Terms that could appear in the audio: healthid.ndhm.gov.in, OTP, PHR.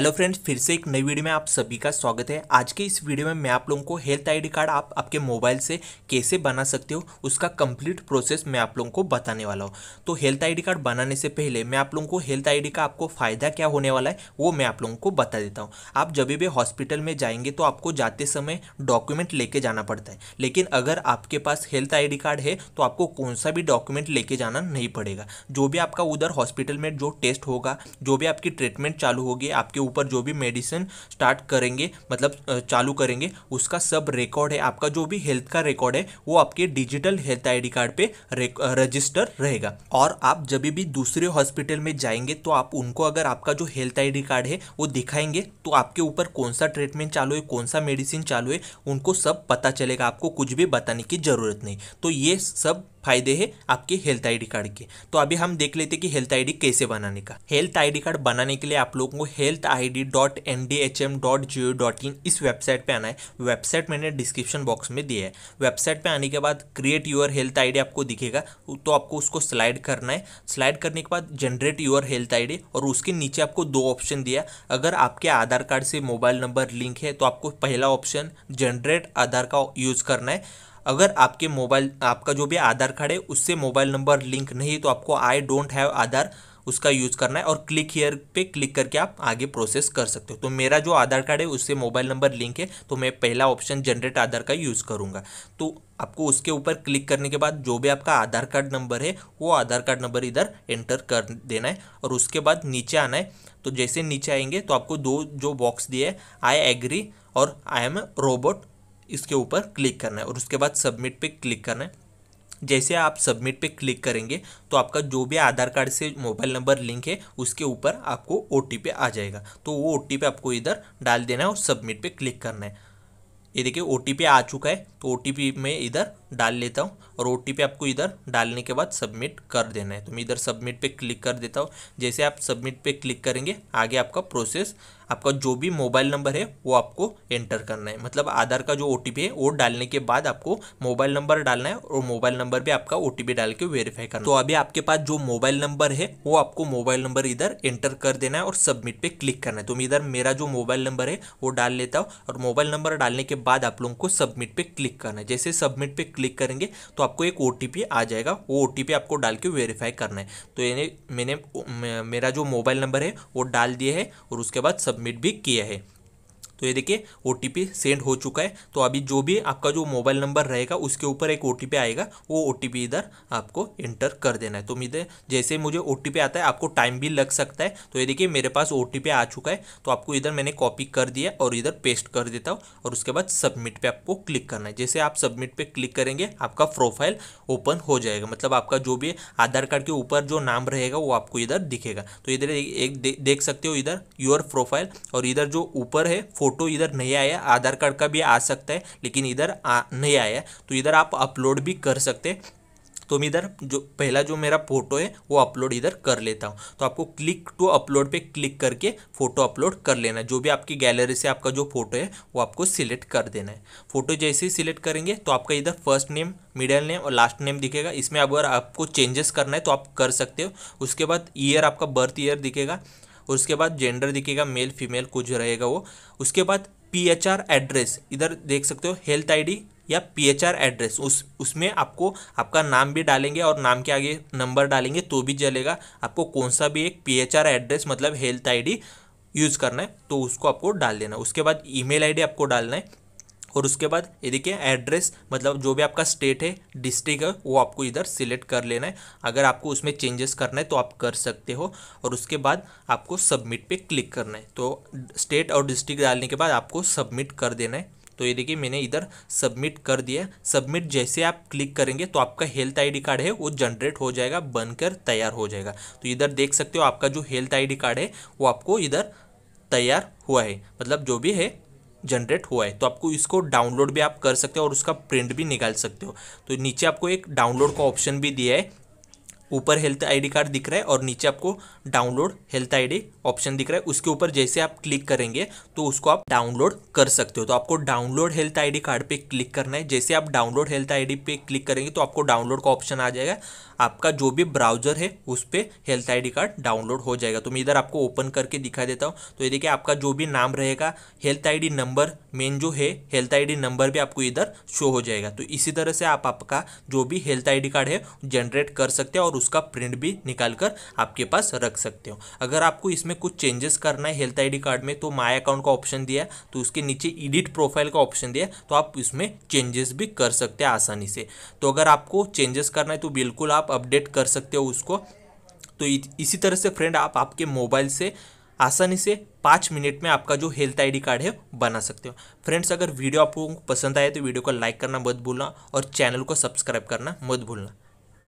Hello friends, फिर से एक नई वीडियो में आप सभी का स्वागत है। आज के इस वीडियो में मैं आप लोगों को हेल्थ आईडी कार्ड आप आपके मोबाइल से कैसे बना सकते हो उसका कंप्लीट प्रोसेस मैं आप लोगों को बताने वाला हूँ। तो हेल्थ आईडी कार्ड बनाने से पहले मैं आप लोगों को हेल्थ आईडी का आपको फ़ायदा क्या होने वाला है वो मैं आप लोगों को बता देता हूँ। आप जब भी हॉस्पिटल में जाएंगे तो आपको जाते समय डॉक्यूमेंट लेके जाना पड़ता है, लेकिन अगर आपके पास हेल्थ आईडी कार्ड है तो आपको कौन सा भी डॉक्यूमेंट लेके जाना नहीं पड़ेगा। जो भी आपका उधर हॉस्पिटल में जो टेस्ट होगा, जो भी आपकी ट्रीटमेंट चालू होगी, आपके ऊपर जो भी मेडिसिन स्टार्ट करेंगे मतलब चालू करेंगे, उसका सब रिकॉर्ड है। आपका जो भी हेल्थ का रिकॉर्ड है वो आपके डिजिटल हेल्थ आईडी कार्ड पे रजिस्टर रहेगा। और आप जब भी दूसरे हॉस्पिटल में जाएंगे तो आप उनको अगर आपका जो हेल्थ आईडी कार्ड है वो दिखाएंगे तो आपके ऊपर कौन सा ट्रीटमेंट चालू है, कौन सा मेडिसिन चालू है, उनको सब पता चलेगा। आपको कुछ भी बताने की जरूरत नहीं। तो ये सब फायदे हैं आपके हेल्थ आईडी कार्ड के। तो अभी हम देख लेते हैं कि हेल्थ आईडी कैसे बनाने का। हेल्थ आईडी कार्ड बनाने के लिए आप लोगों को healthid.ndhm.gov.in इस वेबसाइट पे आना है। वेबसाइट मैंने डिस्क्रिप्शन बॉक्स में दिया है। वेबसाइट पे आने के बाद क्रिएट योर हेल्थ आईडी आपको दिखेगा, तो आपको उसको स्लाइड करना है। स्लाइड करने के बाद जनरेट योर हेल्थ आईडी, और उसके नीचे आपको दो ऑप्शन दिया। अगर आपके आधार कार्ड से मोबाइल नंबर लिंक है तो आपको पहला ऑप्शन जनरेट आधार का यूज़ करना है। अगर आपके मोबाइल आपका जो भी आधार कार्ड है उससे मोबाइल नंबर लिंक नहीं है तो आपको आई डोंट हैव आधार उसका यूज़ करना है, और क्लिक हियर पे क्लिक करके आप आगे प्रोसेस कर सकते हो। तो मेरा जो आधार कार्ड है उससे मोबाइल नंबर लिंक है तो मैं पहला ऑप्शन जनरेट आधार का यूज़ करूँगा। तो आपको उसके ऊपर क्लिक करने के बाद जो भी आपका आधार कार्ड नंबर है वो आधार कार्ड नंबर इधर एंटर कर देना है, और उसके बाद नीचे आना है। तो जैसे नीचे आएंगे तो आपको दो जो बॉक्स दिए है, आई एग्री और आई एम रोबोट, इसके ऊपर क्लिक करना है और उसके बाद सबमिट पे क्लिक करना है। जैसे आप सबमिट पे क्लिक करेंगे तो आपका जो भी आधार कार्ड से मोबाइल नंबर लिंक है उसके ऊपर आपको OTP आ जाएगा। तो वो OTP आपको इधर डाल देना है और सबमिट पे क्लिक करना है। ये देखिए OTP आ चुका है, तो OTP मैं इधर डाल लेता हूँ, और OTP आपको इधर डालने के बाद सबमिट कर देना है। तो मैं इधर सबमिट पे क्लिक कर देता हूँ। जैसे आप सबमिट पे क्लिक करेंगे आगे आपका प्रोसेस, आपका जो भी मोबाइल नंबर है वो आपको एंटर करना है, मतलब आधार का जो OTP है वो डालने के बाद आपको मोबाइल नंबर डालना है, और मोबाइल नंबर भी आपका OTP डाल के वेरीफाई करना है। तो अभी आपके पास जो मोबाइल नंबर है वो आपको मोबाइल नंबर इधर एंटर कर देना है और सबमिट पे क्लिक करना है। तो मैं इधर मेरा जो मोबाइल नंबर है वो डाल लेता हूँ, और मोबाइल नंबर डालने के बाद आप लोगों को सबमिट पे क्लिक करना है। जैसे सबमिट पे क्लिक करेंगे तो आपको एक OTP आ जाएगा, वो OTP आपको डाल के वेरीफाई करना है। तो मैंने मेरा जो मोबाइल नंबर है वो डाल दिया है और उसके बाद सबमिट भी किया है। तो ये देखिए OTP सेंड हो चुका है। तो अभी जो भी आपका जो मोबाइल नंबर रहेगा उसके ऊपर एक OTP आएगा, वो OTP इधर आपको एंटर कर देना है। तो मुझे जैसे मुझे OTP आता है, आपको टाइम भी लग सकता है। तो ये देखिए मेरे पास OTP आ चुका है, तो आपको इधर मैंने कॉपी कर दिया और इधर पेस्ट कर देता हूँ, और उसके बाद सबमिट पर आपको क्लिक करना है। जैसे आप सबमिट पर क्लिक करेंगे आपका प्रोफाइल ओपन हो जाएगा, मतलब आपका जो भी आधार कार्ड के ऊपर जो नाम रहेगा वो आपको इधर दिखेगा। तो इधर एक देख सकते हो इधर योर प्रोफाइल, और इधर जो ऊपर है फोटो इधर नहीं आया। आधार कार्ड का भी आ सकता है लेकिन इधर नहीं आया, तो इधर आप अपलोड भी कर सकते हैं। तो मैं इधर जो पहला जो मेरा फोटो है वो अपलोड इधर कर लेता हूँ। तो आपको क्लिक टू अपलोड पे क्लिक करके फ़ोटो अपलोड कर लेना। जो भी आपकी गैलरी से आपका जो फोटो है वो आपको सिलेक्ट कर देना है। फोटो जैसे ही सिलेक्ट करेंगे तो आपका इधर फर्स्ट नेम, मिडिल नेम और लास्ट नेम दिखेगा। इसमें अगर आपको चेंजेस करना है तो आप कर सकते हो। उसके बाद ईयर, आपका बर्थ ईयर दिखेगा, और उसके बाद जेंडर दिखेगा, मेल फीमेल कुछ रहेगा वो। उसके बाद PHR एड्रेस इधर देख सकते हो, हेल्थ आईडी या PHR एड्रेस उसमें आपको आपका नाम भी डालेंगे और नाम के आगे नंबर डालेंगे तो भी चलेगा। आपको कौन सा भी एक PHR एड्रेस मतलब हेल्थ आईडी यूज़ करना है तो उसको आपको डाल देना है। उसके बाद ईमेल आईडी आपको डालना है, और उसके बाद ये देखिए एड्रेस मतलब जो भी आपका स्टेट है, डिस्ट्रिक्ट है, वो आपको इधर सिलेक्ट कर लेना है। अगर आपको उसमें चेंजेस करना है तो आप कर सकते हो, और उसके बाद आपको सबमिट पे क्लिक करना है। तो स्टेट और डिस्ट्रिक्ट डालने के बाद आपको सबमिट कर देना है। तो ये देखिए मैंने इधर सबमिट कर दिया। सबमिट जैसे आप क्लिक करेंगे तो आपका हेल्थ आईडी कार्ड है वो जनरेट हो जाएगा, बनकर तैयार हो जाएगा। तो इधर देख सकते हो आपका जो हेल्थ आईडी कार्ड है वो आपको इधर तैयार हुआ है, मतलब जो भी है जनरेट हुआ है। तो आपको इसको डाउनलोड भी आप कर सकते हो और उसका प्रिंट भी निकाल सकते हो। तो नीचे आपको एक डाउनलोड का ऑप्शन भी दिया है। ऊपर हेल्थ आईडी कार्ड दिख रहा है और नीचे आपको डाउनलोड हेल्थ आईडी ऑप्शन दिख रहा है। उसके ऊपर जैसे आप क्लिक करेंगे तो उसको आप डाउनलोड कर सकते हो। तो आपको डाउनलोड हेल्थ आईडी कार्ड पे क्लिक करना है। जैसे आप डाउनलोड हेल्थ आईडी पे क्लिक करेंगे तो आपको डाउनलोड का ऑप्शन आ जाएगा। आपका जो भी ब्राउजर है उस पर हेल्थ आईडी कार्ड डाउनलोड हो जाएगा। तो मैं इधर आपको ओपन करके दिखा देता हूँ। तो ये देखिए आपका जो भी नाम रहेगा, हेल्थ आईडी नंबर मेन जो है हेल्थ आईडी नंबर भी आपको इधर शो हो जाएगा। तो इसी तरह से आप आपका जो भी हेल्थ आईडी कार्ड है जनरेट कर सकते हो और उसका प्रिंट भी निकाल कर आपके पास रख सकते हो। अगर आपको इसमें कुछ चेंजेस करना है हेल्थ आईडी कार्ड में तो माय अकाउंट का ऑप्शन दिया, तो उसके नीचे एडिट प्रोफाइल का ऑप्शन दिया, तो आप इसमें चेंजेस भी कर सकते हैं आसानी से। तो अगर आपको चेंजेस करना है तो बिल्कुल आप अपडेट कर सकते हो उसको। तो इसी तरह से फ्रेंड आप आपके मोबाइल से आसानी से 5 मिनट में आपका जो हेल्थ आईडी कार्ड है बना सकते हो। फ्रेंड्स अगर वीडियो आपको पसंद आए तो वीडियो को लाइक करना मत भूलना और चैनल को सब्सक्राइब करना मत भूलना।